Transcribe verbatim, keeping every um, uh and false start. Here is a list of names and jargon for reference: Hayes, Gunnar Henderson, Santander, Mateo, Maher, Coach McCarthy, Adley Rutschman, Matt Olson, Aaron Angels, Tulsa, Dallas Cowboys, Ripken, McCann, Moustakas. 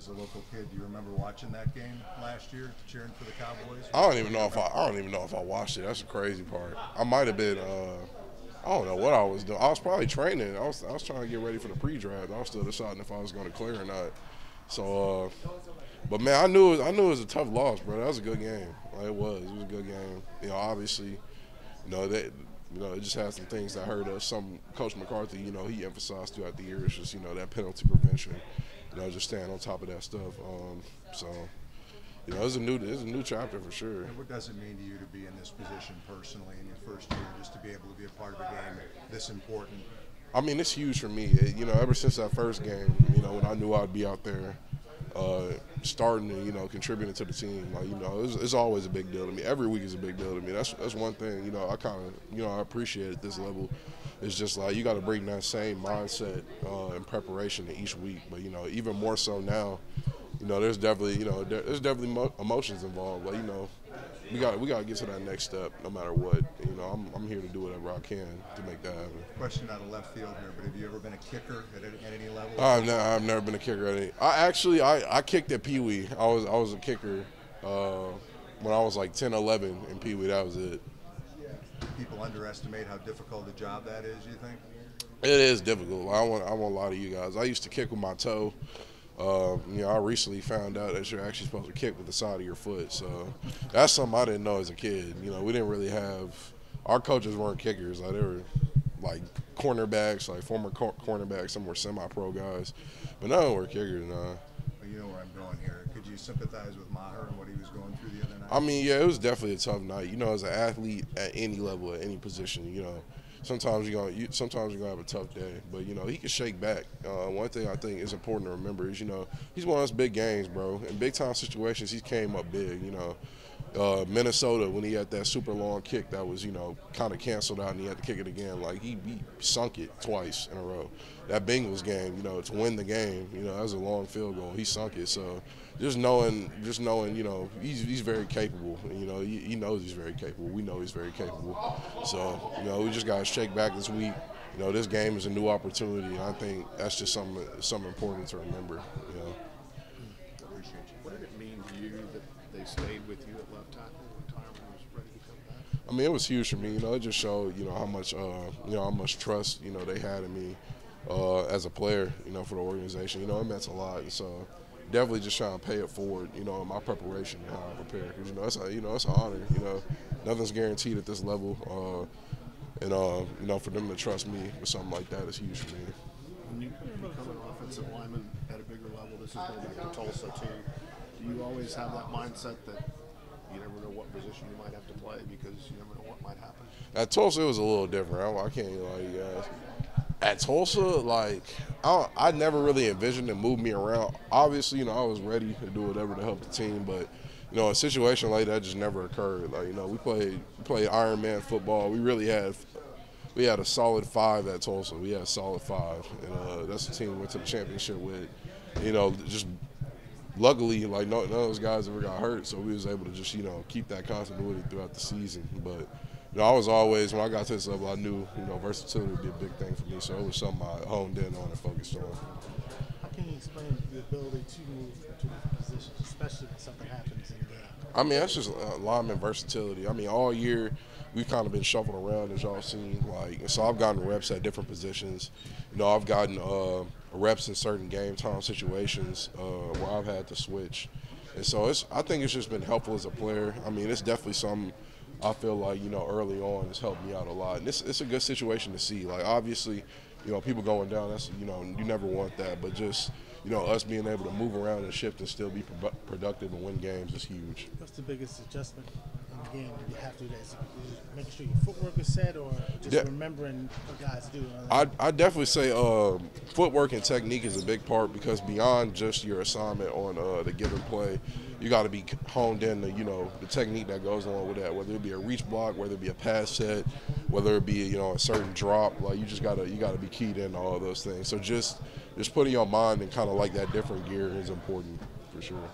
as a local kid, do you remember watching that game last year, cheering for the Cowboys? I don't even know if I, I don't even know if I watched it. That's the crazy part. I might have been. Uh, I don't know what I was doing. I was probably training. I was I was trying to get ready for the pre-draft. I was still deciding if I was going to clear or not. So, uh, but man, I knew it was, I knew it was a tough loss, bro. That was a good game. Like, it was. It was a good game. You know, obviously, you know that. You know, it just had some things that hurt us. Some Coach McCarthy, you know, he emphasized throughout the year, it's just, you know, that penalty prevention, you know, just staying on top of that stuff. Um, so, you know, it's a new, it's a new chapter for sure. And what does it mean to you to be in this position personally in your first year, just to be able to be a part of a game this important? I mean, it's huge for me. It, you know, ever since that first game, you know, when I knew I'd be out there uh, starting and, you know, contributing to the team, like, you know, it's, it's always a big deal to me. Every week is a big deal to me. That's that's one thing, you know, I kind of, you know, I appreciate at this level. It's just like you got to bring that same mindset uh, and preparation to each week. But, you know, even more so now, you know, there's definitely, you know, there, there's definitely mo emotions involved. Like, you know, we got we got to get to that next step no matter what. You know, I'm, I'm here to do whatever I can to make that happen. Question out of left field here, but have you ever been a kicker at any, at any level? I've, ne I've never been a kicker at any. I actually, I, I kicked at Pee Wee. I was I was a kicker uh, when I was like ten, eleven in Pee Wee. That was it. Do people underestimate how difficult a job that is, you think? It is difficult. I won't, I won't lie to you guys. I used to kick with my toe. Um, you know, I recently found out that you're actually supposed to kick with the side of your foot. So that's something I didn't know as a kid. You know, we didn't really have – our coaches weren't kickers. Like, they were, like, cornerbacks, like former cor cornerbacks. Some were semi-pro guys. But no, we're kickers, nah. You know where I'm going here. Could you sympathize with Maher and what he was going through the other night? I mean, yeah, it was definitely a tough night. You know, as an athlete at any level, at any position, you know, sometimes you're gonna, you, sometimes you're gonna have a tough day. But you know, he can shake back. Uh, one thing I think is important to remember is, you know, he's one of those big games, bro. In big time situations, he came up big. You know, uh, Minnesota when he had that super long kick that was, you know, kind of canceled out and he had to kick it again. Like he, he sunk it twice in a row. That Bengals game, you know, to win the game, you know, that was a long field goal. He sunk it. So just knowing, just knowing, you know, he's, he's very capable. You know, he, he knows he's very capable. We know he's very capable. So, you know, we just got to shake back this week. You know, this game is a new opportunity. And I think that's just something, something important to remember, you know. Appreciate you. What did it mean to you that they stayed with you at left tackle when Tyron was ready to come back? I mean, it was huge for me. You know, it just showed, you know, how much, uh, you know, how much trust, you know, they had in me. Uh, as a player, you know, for the organization, you know, it meant a lot. And so definitely just trying to pay it forward, you know, in my preparation and how I prepare. Because, you know, it's a, you know, it's an honor. You know, nothing's guaranteed at this level. Uh, and, uh, you know, for them to trust me with something like that is huge for me. When you become an offensive lineman at a bigger level, this is going back to Tulsa, too. Do you always have that mindset that you never know what position you might have to play because you never know what might happen? At Tulsa, it was a little different. I, I can't lie to you guys. At Tulsa, like, I, I never really envisioned it moving me around. Obviously, you know, I was ready to do whatever to help the team, but, you know, a situation like that just never occurred. Like, you know, we played played Ironman football. We really had we had a solid five at Tulsa. We had a solid five, and uh, that's the team we went to the championship with. You know, just luckily, like, no, none of those guys ever got hurt, so we was able to just, you know, keep that continuity throughout the season, but. You know, I was always, when I got to this level, I knew, you know, versatility would be a big thing for me, so it was something I honed in on and focused on. How can you explain the ability to move to different positions, especially when something happens in the game? I mean, that's just uh, lineman versatility. I mean, all year we've kind of been shuffled around, as y'all seen. Like, so I've gotten reps at different positions. You know, I've gotten uh, reps in certain game time situations uh, where I've had to switch. And so it's, I think it's just been helpful as a player. I mean, it's definitely something I feel like, you know, early on it's helped me out a lot. And it's, it's a good situation to see. Like, obviously, you know, people going down, that's, you know, you never want that. But just, you know, us being able to move around and shift and still be pro productive and win games is huge. What's the biggest adjustment in the game you have to do that? Is making sure your footwork is set or just De remembering what guys do? I, I definitely say uh, footwork and technique is a big part because beyond just your assignment on uh, the given play, you got to be honed in to, you know, the technique that goes along with that, whether it be a reach block, whether it be a pass set, whether it be, you know, a certain drop. Like, you just got to you got to be keyed into all those things. So just just putting your mind in kind of like that different gear is important for sure.